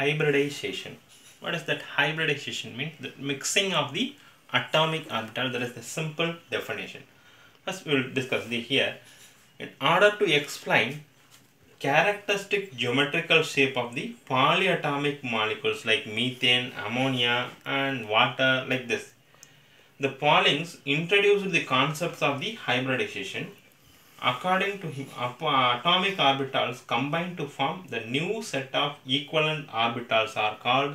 hybridization. What is that hybridization mean? The mixing of the atomic orbital. That is the simple definition. First we will discuss the here. In order to explain characteristic geometrical shape of the polyatomic molecules like methane, ammonia and water like this. The Paulings introduced the concepts of the hybridization. According to him, atomic orbitals combine to form the new set of equivalent orbitals are called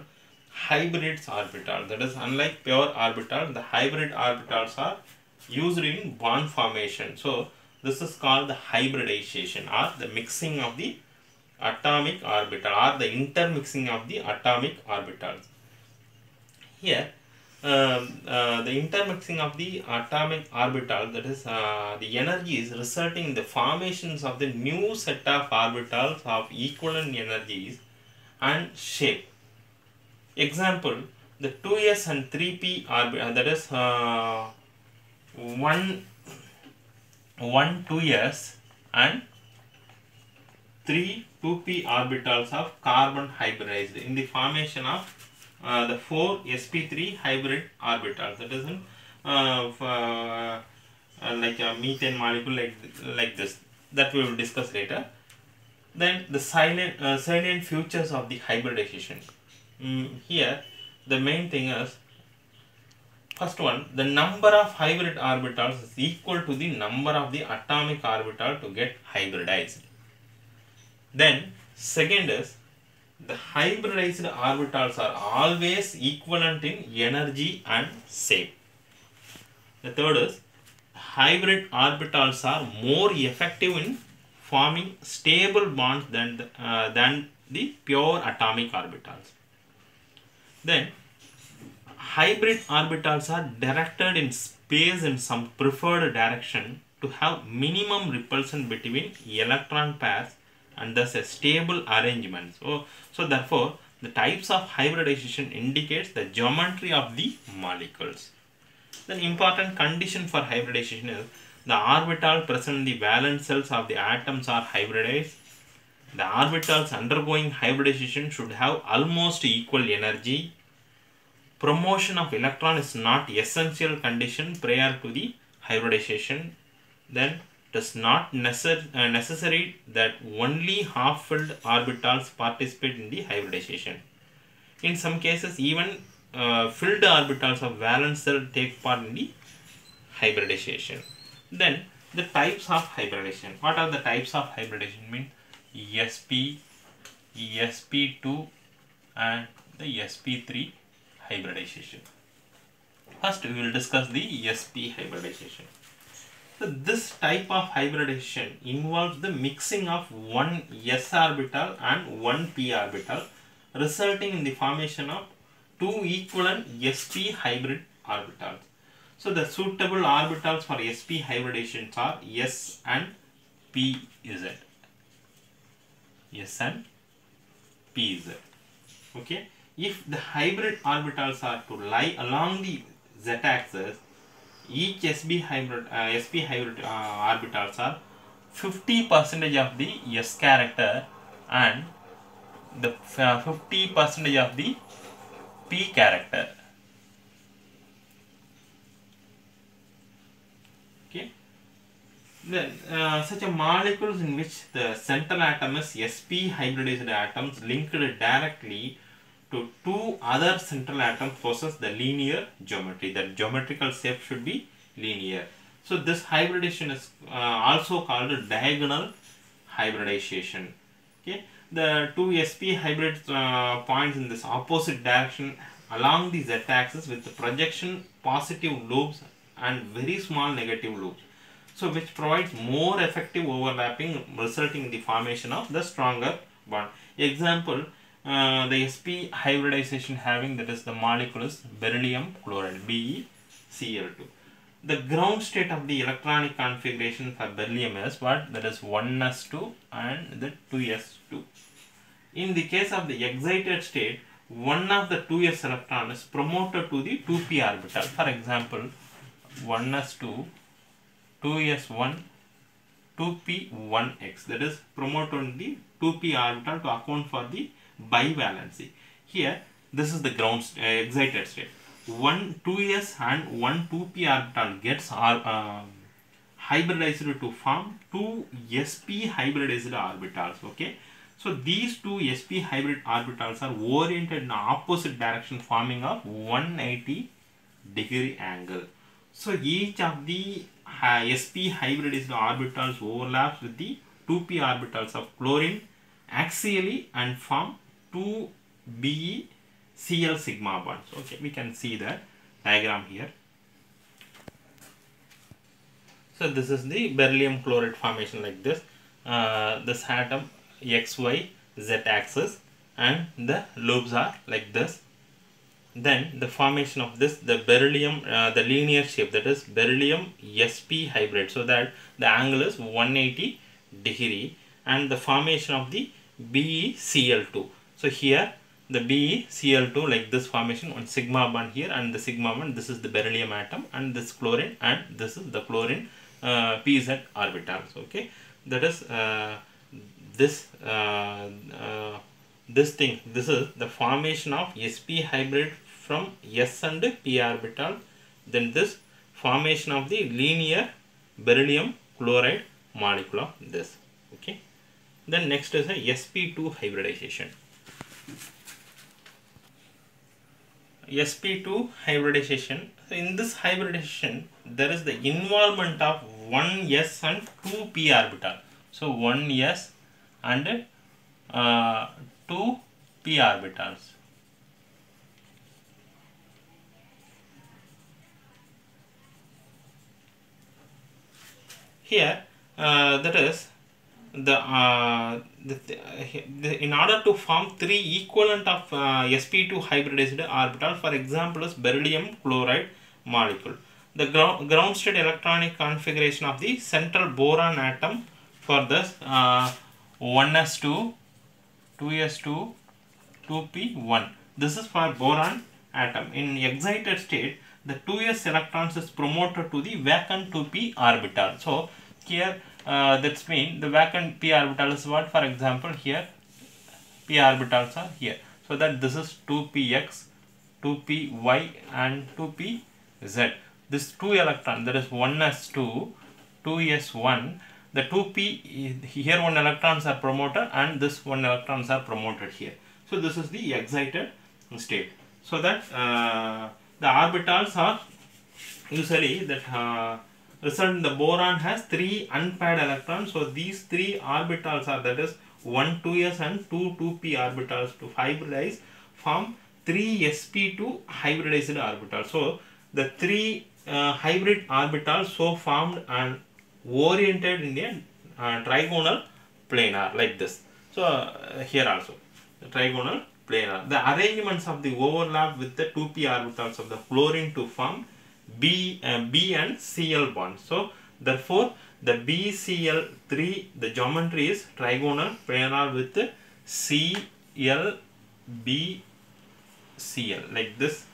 hybrid orbitals. That is, unlike pure orbitals, the hybrid orbitals are used in bond formation. So this is called the hybridization or the mixing of the atomic orbital or the intermixing of the atomic orbitals. Here the intermixing of the atomic orbital, that is the energy is resulting in the formations of the new set of orbitals of equivalent energies and shape. Example, the 2s and 3p orbital, that is 1, 2s and 3, 2p orbitals of carbon hybridized in the formation of the 4 sp3 hybrid orbitals. That is in like a methane molecule like this, that we will discuss later. Then the salient features of the hybridization. Here the main thing is, first one, the number of hybrid orbitals is equal to the number of the atomic orbital to get hybridized. Then second is, the hybridized orbitals are always equivalent in energy and shape. The third is, hybrid orbitals are more effective in forming stable bonds than the pure atomic orbitals. Then hybrid orbitals are directed in space in some preferred direction to have minimum repulsion between electron pairs and thus a stable arrangement. So therefore the types of hybridization indicates the geometry of the molecules. The important condition for hybridization is the orbital present in the valence cells of the atoms are hybridized. The orbitals undergoing hybridization should have almost equal energy. Promotion of electron is not essential condition prior to the hybridization. Then it is not necessary that only half-filled orbitals participate in the hybridization. In some cases, even filled orbitals of valence cell take part in the hybridization. Then the types of hybridization. What are the types of hybridization mean? sp, sp2 and the sp3 hybridization. First we will discuss the sp hybridization. So this type of hybridization involves the mixing of one s orbital and one p orbital, resulting in the formation of two equivalent sp hybrid orbitals. So the suitable orbitals for sp hybridization are s and pz. S and pz. Okay. If the hybrid orbitals are to lie along the z-axis, each sp hybrid orbitals are 50% of the s character and the 50% of the p character. Okay. Then such a molecules in which the central atom is sp hybridized atoms linked directly to two other central atoms possess the linear geometry. That geometrical shape should be linear. So this hybridization is also called a diagonal hybridization. Okay, the two sp hybrid points in this opposite direction along the z-axis with the projection positive loops and very small negative loops. So which provides more effective overlapping, resulting in the formation of the stronger bond. Example. The sp hybridization having, that is the molecule is beryllium chloride, BeCl2. The ground state of the electronic configuration for beryllium is what? That is 1s2 and the 2s2. In the case of the excited state, one of the 2s electron is promoted to the 2p orbital. For example, 1s2, 2s1, 2p1x, that is promoted to the 2p orbital to account for the bivalency. Here this is the ground excited state. 1,2s and 1,2p orbital gets hybridized to form two sp hybridized orbitals. Okay, so these two sp hybrid orbitals are oriented in opposite direction, forming a 180-degree angle. So each of the sp hybridized orbitals overlaps with the 2p orbitals of chlorine axially and form 2BeCl sigma bonds. Okay, we can see the diagram here. So this is the beryllium chloride formation like this. This atom XYZ axis and the lobes are like this. Then the formation of this, the beryllium, the linear shape, that is beryllium sp hybrid, so that the angle is 180 degree, and the formation of the BeCl2. So here the BeCl2 like this formation, one sigma bond here and the sigma bond. This is the beryllium atom and this chlorine, and this is the chlorine pz orbitals. Okay, that is this is the formation of sp hybrid from s and p orbital, then this formation of the linear beryllium chloride molecule of this. Okay, then next is a sp2 hybridization. sp2 hybridization, so in this hybridization there is the involvement of 1s and 2p orbital. So 1s and 2p orbitals. Here that is in order to form three equivalent of sp2 hybridized orbital, for example is beryllium chloride molecule, the ground state electronic configuration of the central boron atom for this 1s2, 2s2, 2p1. This is for boron atom. In excited state, the 2s electrons is promoted to the vacant 2p orbital. So here that's mean the vacant p orbital is what? For example, here p orbitals are here, so that this is 2px, 2py and 2pz. This 2 electron, that is 1s2, 2s1, the 2p here 1 electrons are promoted and this 1 electrons are promoted here. So this is the excited state. So that the orbitals are usually that result in the boron has 3 unpaired electrons. So these 3 orbitals are, that is 1 2s and 2 2p orbitals to hybridize, form 3 sp2 hybridized orbitals. So the 3 hybrid orbitals so formed and oriented in a trigonal planar like this. So here also the trigonal planar. The arrangements of the overlap with the 2p orbitals of the chlorine to form B and Cl bonds. So therefore the BCl3, the geometry is trigonal planar with ClBCl like this.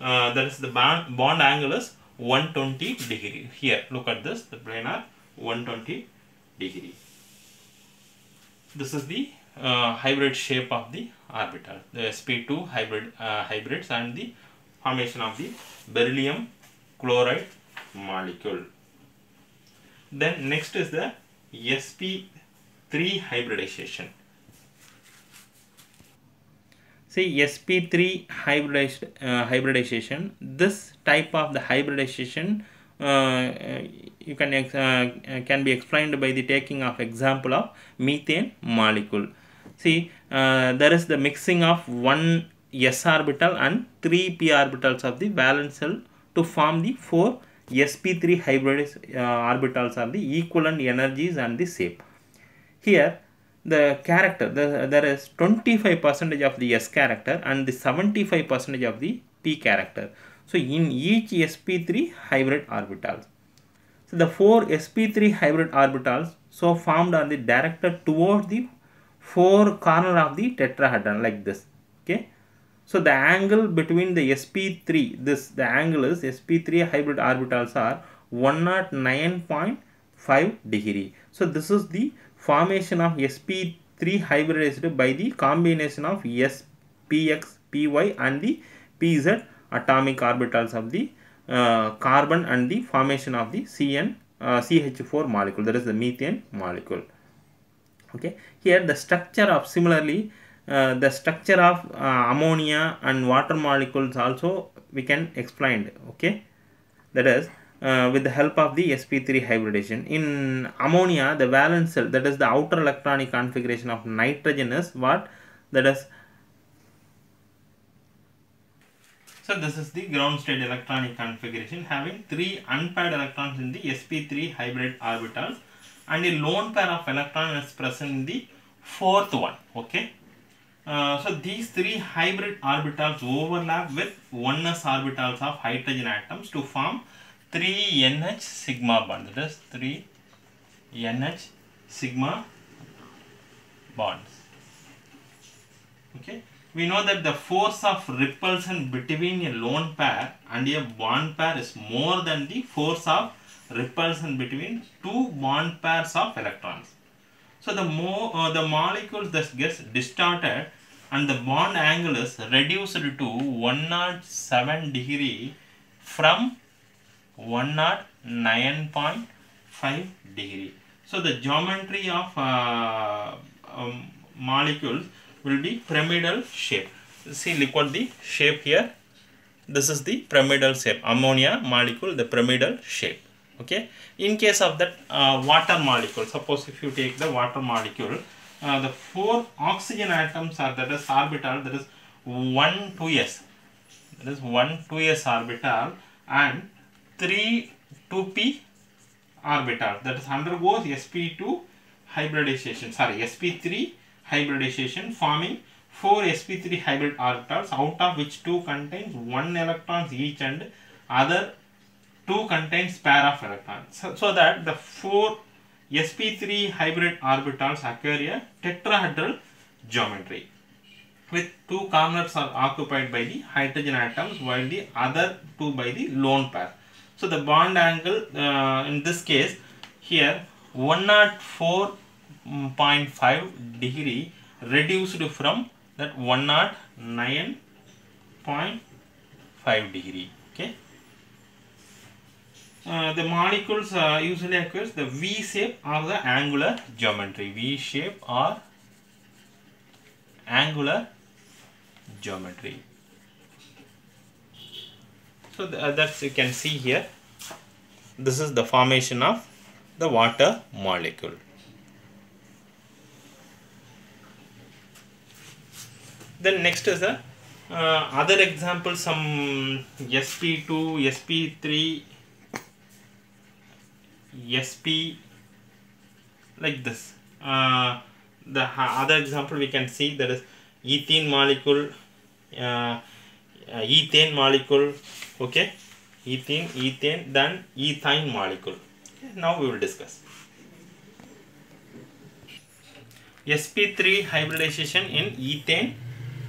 That is the bond angle is 120 degree. Here look at this, the planar 120 degree. This is the hybrid shape of the orbital, the sp2 hybrid hybrids and the formation of the beryllium chloride molecule. Then next is the sp3 hybridization. See, sp3 hybridization, this type of the hybridization you can be explained by the taking of example of methane molecule. See, there is the mixing of 1 s orbital and 3 p orbitals of the valence shell to form the 4 sp3 hybridized orbitals of the equivalent energies and the shape. Here the character, there is 25% of the s character and the 75% of the p character. So in each sp3 hybrid orbitals, so the 4 sp3 hybrid orbitals so formed are the directed towards the 4 corner of the tetrahedron like this. Okay. So the angle between the sp3, the angle is sp3 hybrid orbitals are 109.5 degree. So this is the formation of sp3 3 hybridized by the combination of s, px, py and the pz atomic orbitals of the carbon and the formation of the CN, CH4 molecule, that is the methane molecule. Okay, here the structure of similarly the structure of ammonia and water molecules also we can explain. Okay, that is with the help of the sp3 hybridization. In ammonia, the valence cell, that is the outer electronic configuration of nitrogen is what? That is, so this is the ground state electronic configuration having 3 unpaired electrons in the sp3 hybrid orbitals, and a lone pair of electron is present in the 4th one. Okay, so these 3 hybrid orbitals overlap with 1s orbitals of hydrogen atoms to form 3nh sigma bond, that is 3nh sigma bonds. Okay, we know that the force of repulsion between a lone pair and a bond pair is more than the force of repulsion between 2 bond pairs of electrons. So the more the molecules that gets distorted and the bond angle is reduced to 107 degree from 109.5 degree. So the geometry of molecules will be pyramidal shape. See, look at the shape here. This is the pyramidal shape. Ammonia molecule, the pyramidal shape. Okay, in case of that water molecule, suppose if you take the water molecule, the 4 oxygen atoms are, that is orbital, that is 1 2s, that is 1 2s orbital and 3 2p orbital, that is undergoes sp2 hybridization, sorry sp3 hybridization, forming 4 sp3 hybrid orbitals, out of which 2 contains 1 electrons each and other 2 contains pair of electrons, so that the 4 sp3 hybrid orbitals occur a tetrahedral geometry with 2 corners are occupied by the hydrogen atoms while the other 2 by the lone pair. So the bond angle in this case here 104.5 degree reduced from that 109.5 degree. Okay. The molecules usually occurs the V shape or the angular geometry, V shape or angular geometry. So that's you can see here. This is the formation of the water molecule. Then next is the other example, some sp2, sp3, sp like this. The other example we can see, that is ethene molecule, ethane molecule. Okay, ethene, ethane, then ethyne molecule. Okay, now we will discuss sp3 hybridization in ethane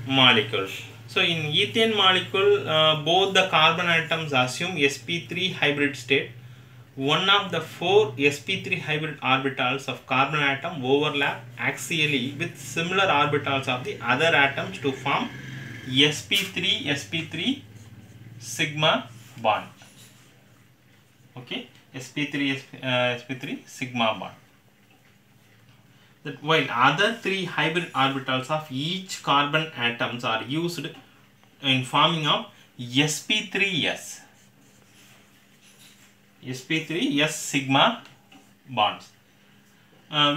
molecule. So in ethane molecule, both the carbon atoms assume sp3 hybrid state. One of the 4 sp3 hybrid orbitals of carbon atom overlap axially with similar orbitals of the other atoms to form sp3 sigma bond. Okay, sp3 sigma bond. That while other 3 hybrid orbitals of each carbon atoms are used in forming of sp3s sigma bonds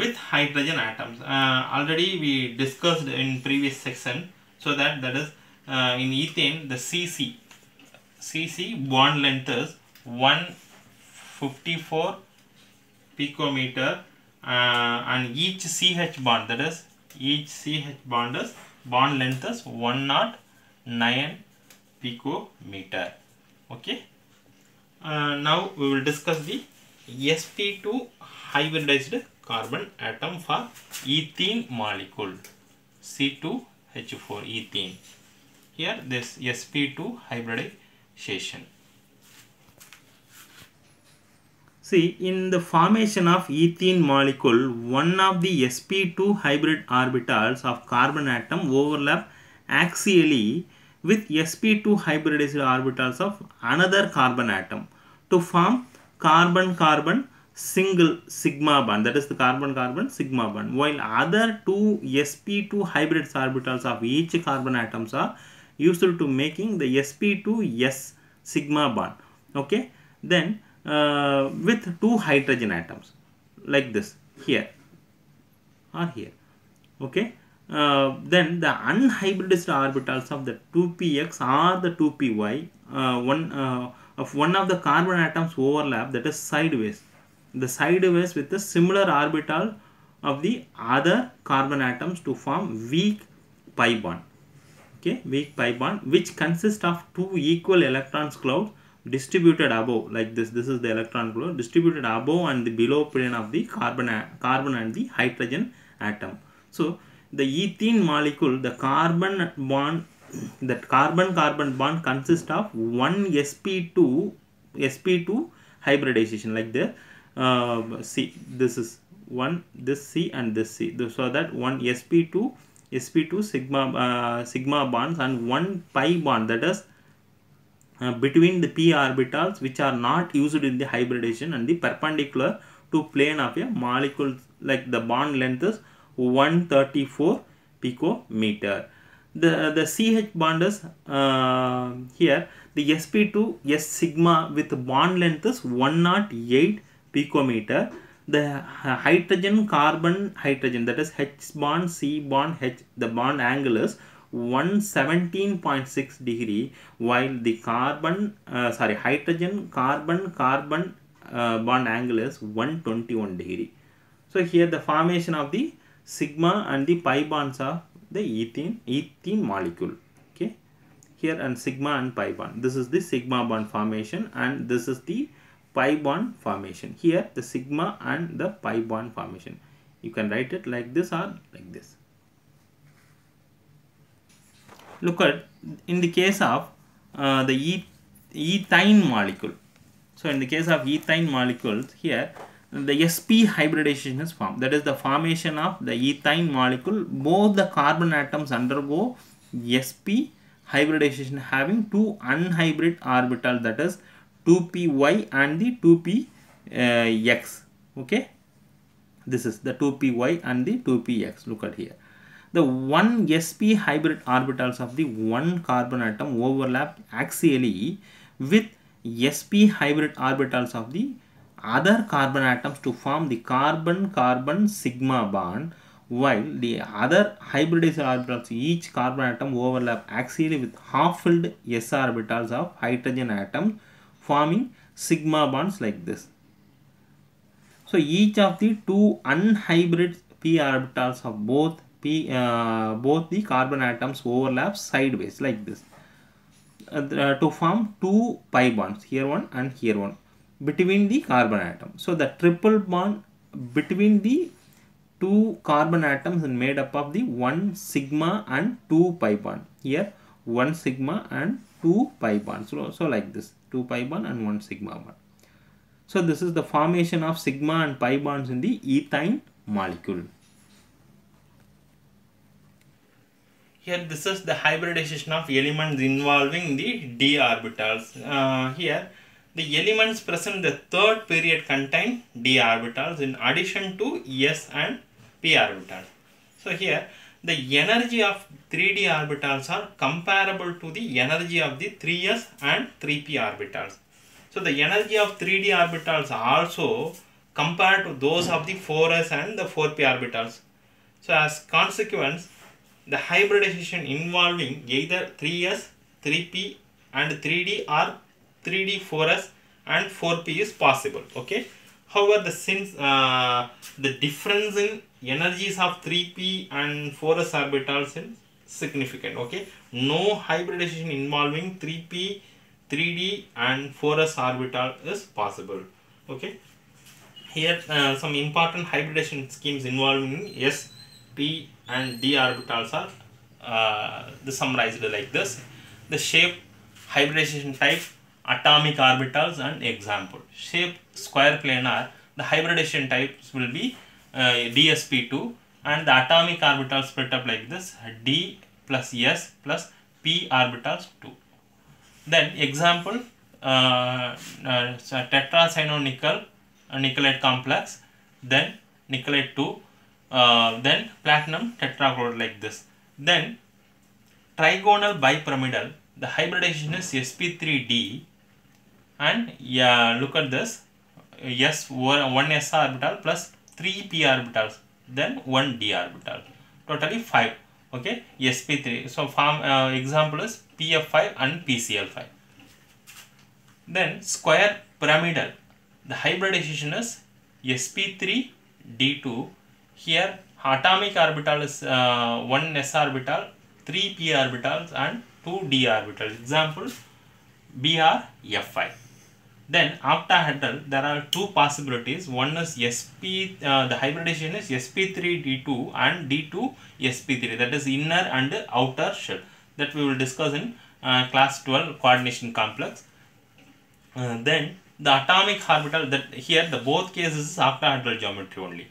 with hydrogen atoms. Already we discussed in previous section, so that is in ethane the CC bond length is 154 picometer and each CH bond bond length is 109 picometer. Okay. Now we will discuss the sp2 hybridized carbon atom for ethene molecule, C2H4 ethene. Here this sp2 hybridization. See, in the formation of ethene molecule, one of the sp2 hybrid orbitals of carbon atom overlap axially with sp2 hybridized orbitals of another carbon atom to form carbon-carbon single sigma bond, that is the carbon-carbon sigma bond, while other two sp2 hybrid orbitals of each carbon atoms are useful to making the sp2s sigma bond. Okay, then with two hydrogen atoms like this, here or here. Okay, then the unhybridized orbitals of the 2px or the 2py, one of the carbon atoms overlap, that is sideways, the sideways with the similar orbital of the other carbon atoms to form weak pi bond. Okay, weak pi bond which consists of two equal electron clouds distributed above like this. This is the electron cloud distributed above and the below plane of the carbon and the hydrogen atom. So the ethene molecule, the carbon bond, that carbon-carbon bond consists of one sp2 hybridization like the C. This is one, this C and this C. So that one sp2 sigma bonds and one pi bond, that is between the p orbitals which are not used in the hybridization and the perpendicular to plane of a molecule, like the bond length is 134 picometer. The CH bond is here, the sp2s sigma with bond length is 108 picometer. The hydrogen carbon hydrogen, that is H bond, C bond, H, the bond angle is 117.6 degree, while the hydrogen carbon bond angle is 121 degree. So here the formation of the sigma and the pi bonds are the ethene molecule. Okay, here and sigma and pi bond. This is the sigma bond formation and this is the pi bond formation. Here the sigma and the pi bond formation. You can write it like this or like this. Look at, in the case of the ethyne molecule. So in the case of ethyne molecules, here the sp hybridization is formed. That is the formation of the ethyne molecule. Both the carbon atoms undergo sp hybridization having two unhybrid orbitals, that is 2py and the 2px. Okay, this is the 2py and the 2px. Look at here. The one sp hybrid orbitals of the one carbon atom overlap axially with sp hybrid orbitals of the other carbon atoms to form the carbon-carbon sigma bond, while the other hybridized orbitals, each carbon atom overlap axially with half-filled s orbitals of hydrogen atom forming sigma bonds like this. So each of the two unhybrid p orbitals of both the carbon atoms overlap sideways like this to form two pi bonds, here one and here one, between the carbon atom. So the triple bond between the two carbon atoms is made up of the one sigma and two pi bond. Here one sigma and two pi bond. So like this, two pi bond and one sigma bond. So this is the formation of sigma and pi bonds in the ethane molecule. Here this is the hybridization of elements involving the d orbitals. Here the elements present in the third period contain d orbitals in addition to s and p orbitals. So here the energy of 3d orbitals are comparable to the energy of the 3s and 3p orbitals. So the energy of 3d orbitals are also compared to those of the 4s and the 4p orbitals. So as consequence, the hybridization involving either 3s, 3p and 3d or 3d, 4s and 4p is possible. Okay. However, since the difference in energies of 3p and 4s orbitals is significant. Okay. No hybridization involving 3p, 3d and 4s orbital is possible. Okay. Here some important hybridization schemes involving s, p and d orbitals are summarized like this. The shape, hybridization type, atomic orbitals and example. Shape square planar. The hybridization types will be DsP2, and the atomic orbitals split up like this: d plus s plus p orbitals 2. Then example tetra cyano nickel, nickelate complex, then nickelate 2, then platinum tetra chloride like this. Then trigonal bipyramidal, the hybridization is sp3d, and yeah, look at this, yes, one s orbital plus 3 p orbitals, then 1 d orbital, totally 5. Okay, sp3. So form example is PF5 and PCl5. Then square pyramidal, the hybridization is sp3d2. Here atomic orbital is 1 s orbital, 3 p orbitals and 2 d orbitals. Example BrF5. Then octahedral, there are two possibilities. One is the hybridization is sp3d2 and d2sp3. That is inner and outer shell. That we will discuss in class 12 coordination complex. Then the atomic orbital, that here the both cases is octahedral geometry only.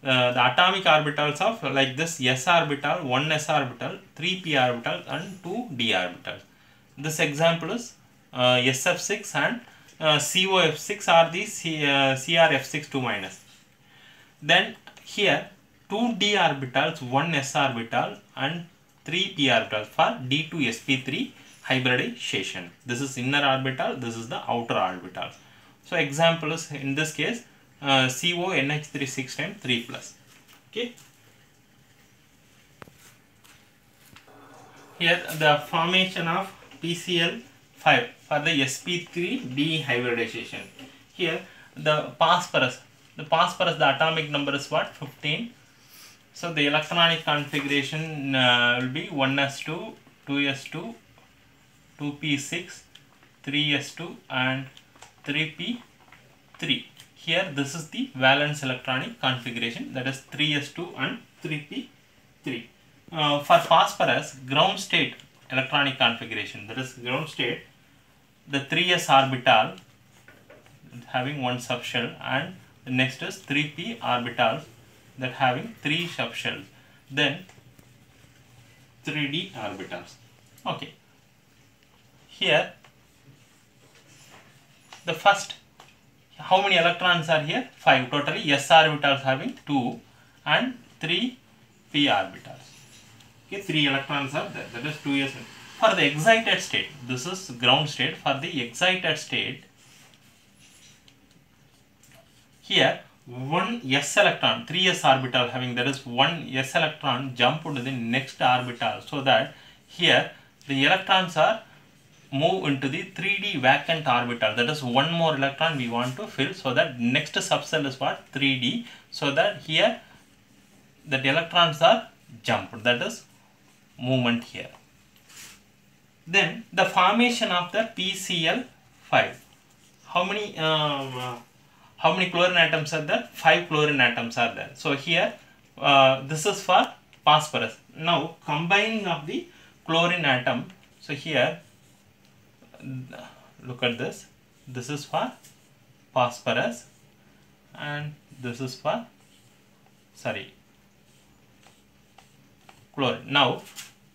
The atomic orbitals of like this: s orbital, 1 s orbital, 3 p orbitals and 2 d orbitals. This example is SF6 and CoF6 are the CrF6 2-. Then here 2d orbitals, 1 s orbital and 3 p orbitals for d2sp3 hybridization. This is inner orbital, this is the outer orbital. So example is in this case CO NH3 times 3+. Okay. Here the formation of PCl5 for the sp3d hybridization. Here the phosphorus. The atomic number is what? 15. So the electronic configuration will be 1s2, 2s2, 2p6, 3s2 and 3p3. Here this is the valence electronic configuration, that is 3s2 and 3p3. For phosphorus, ground state electronic configuration, that is ground state, the 3s orbital having 1 subshell and the next is 3p orbital that having 3 subshells, then 3d orbitals. Okay. Here the first, how many electrons are here? 5 totally. S orbitals having 2 and 3 p orbitals. Okay, 3 electrons are there, that is 2s. For the excited state, this is ground state. For the excited state, here 1 s electron, 3s orbital having, that is 1 s electron jump into the next orbital, so that here the electrons are move into the 3d vacant orbital, that is one more electron we want to fill, so that next subcell is what? 3d, so that here that electrons are jumped, that is movement here. Then the formation of the PCl5, how many chlorine atoms are there? 5 chlorine atoms are there. So here this is for phosphorus. Now combining of the chlorine atom, so here look at this, this is for phosphorus and this is for chlorine. Now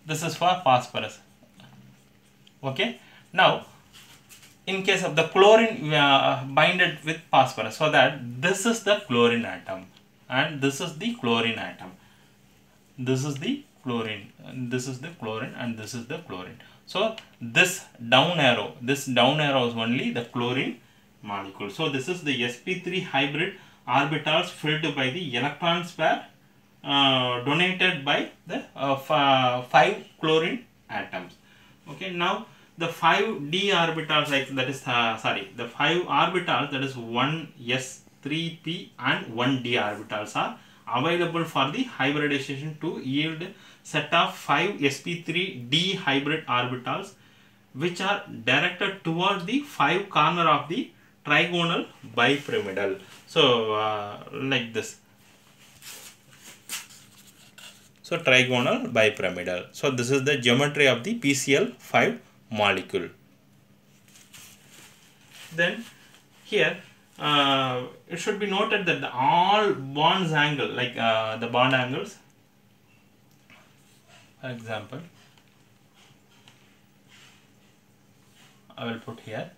this is for phosphorus. Okay, now in case of the chlorine binded with phosphorus, so that this is the chlorine atom and this is the chlorine atom, this is the chlorine, this is the chlorine and this is the chlorine. So this down arrow is only the chlorine molecule. So this is the sp3 hybrid orbitals filled by the electrons pair donated by the 5 chlorine atoms. Okay, now the 5d orbitals, like that is the 5 orbitals, that is 1s, 3p and 1d orbitals are available for the hybridization to yield set of 5 sp3d hybrid orbitals, which are directed towards the 5 corner of the trigonal bipyramidal. So like this, so trigonal bipyramidal. So this is the geometry of the PCl5 molecule. then here it should be noted that all bonds angle, like the bond angles, for example, I will put here.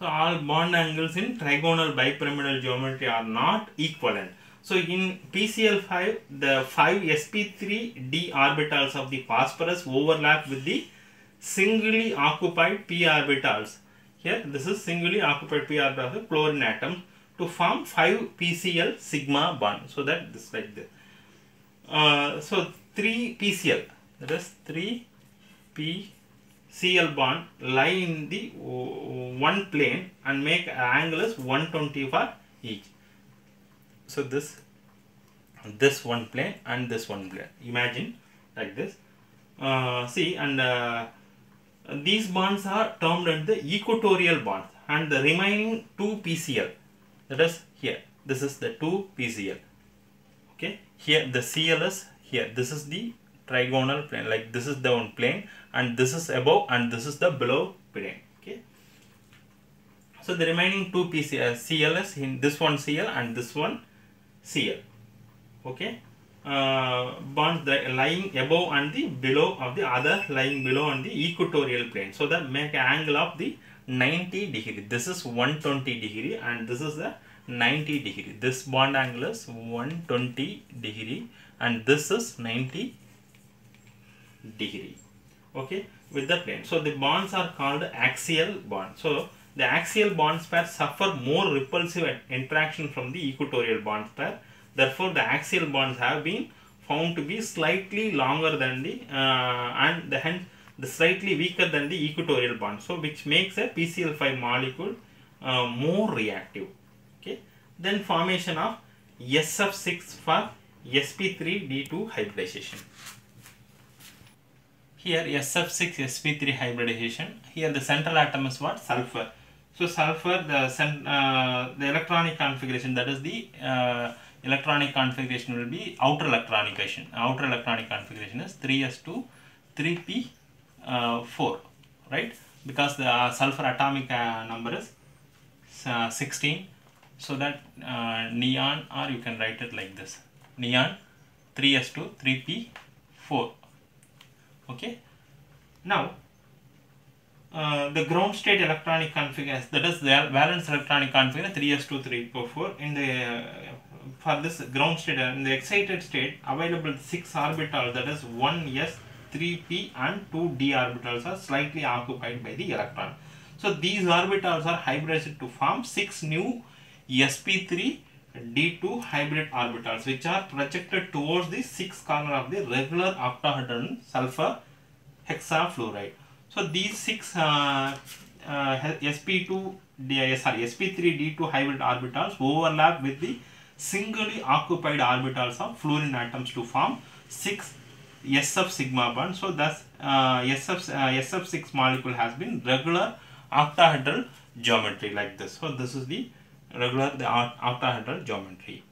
So all bond angles in trigonal bipyramidal geometry are not equivalent. So in PCl5, the 5 sp3d orbitals of the phosphorus overlap with the singly occupied p orbitals. Here this is singly occupied p orbital of the chlorine atom to form 5 PCl sigma bond. So that this like this. So 3 PCl, that is 3 P Cl bond lie in the one plane and make angle is 120 for each. So this one plane and this one plane, imagine like this. See, and these bonds are termed as the equatorial bonds, and the remaining 2 PCl, that is here, this is the 2 PCl, okay, here the Cl is here, this is the trigonal plane, like this is the one plane and this is above and this is the below plane, okay. So the remaining 2 PCl, Cl is in this one Cl and this one Cl, okay, bonds that lying above and the below of the other lying below on the equatorial plane. So that make an angle of the 90 degree. This is 120 degree and this is the 90 degree. This bond angle is 120 degree and this is 90 degree, okay, with the plane. So the bonds are called axial bond. So the axial bond pair suffer more repulsive interaction from the equatorial bond pair. Therefore the axial bonds have been found to be slightly longer than the and hence the slightly weaker than the equatorial bond, so which makes a PCl5 molecule more reactive, okay. Then formation of SF6 for sp3d2 hybridization. Here SF6 sp3 hybridization. Here the central atom is what? Sulfur. So sulfur, the electronic configuration, that is the electronic configuration will be outer electronic configuration. Outer electronic configuration is 3s2, 3p4, right? Because the sulfur atomic number is 16. So that neon, or you can write it like this. Neon 3s2, 3p4. Okay, now the ground state electronic configuration, that is the valence electronic configuration 3s2, 3p4. In the for this ground state, in the excited state, available 6 orbitals, that is 1s, 3p and 2d orbitals are slightly occupied by the electron. So these orbitals are hybridized to form 6 new sp3d2 hybrid orbitals, which are projected towards the 6th corner of the regular octahedron sulfur hexafluoride. So these 6 sp3d2 hybrid orbitals overlap with the singly occupied orbitals of fluorine atoms to form 6 SF sigma bond. So thus SF6 molecule has been regular octahedral geometry like this. So this is the regular octahedral geometry.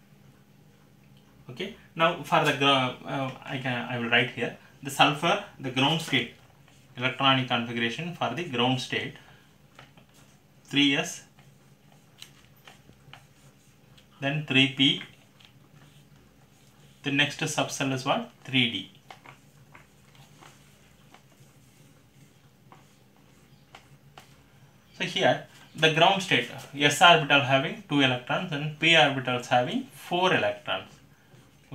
Okay. Now for the I will write here the sulfur, the ground state electronic configuration for the ground state 3s, then 3p. The next subcell is what? 3d. So here, the ground state, s orbital having 2 electrons and p orbitals having 4 electrons,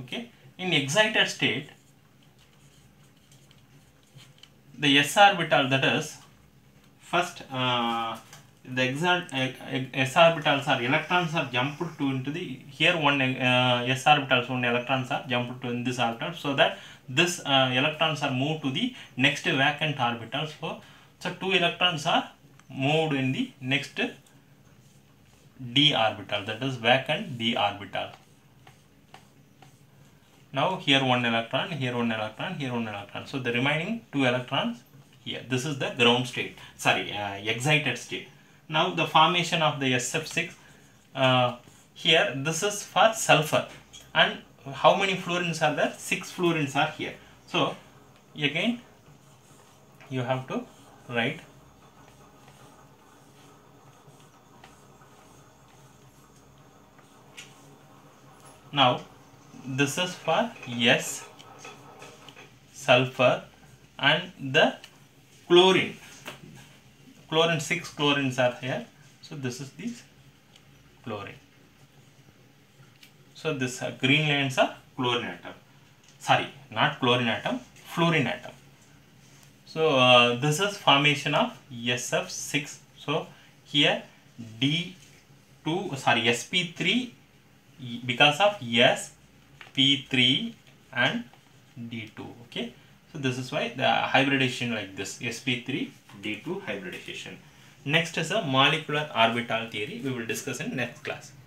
okay. In excited state, the s orbital, that is first the s orbitals are electrons are jumped to into the here one s orbitals, one electrons are jumped to in this orbital, so that this electrons are moved to the next vacant orbital. So 2 electrons are moved in the next d orbital, that is vacant d orbital. Now here 1 electron, here 1 electron, here 1 electron. So the remaining 2 electrons here. This is the ground state, sorry, excited state. Now the formation of the SF6, here this is for sulfur, and how many fluorines are there? 6 fluorines are here. So again you have to write now. This is for S, sulfur, and the chlorine. Chlorine, 6 chlorines are here. So this is this chlorine. So this green lines are chlorine atom. Sorry, not chlorine atom, fluorine atom. So this is formation of SF6. So here SP3 because of S. P3 and D2, okay. So this is why the hybridization like this, sp3 d2 hybridization. Next is a molecular orbital theory. We will discuss in next class.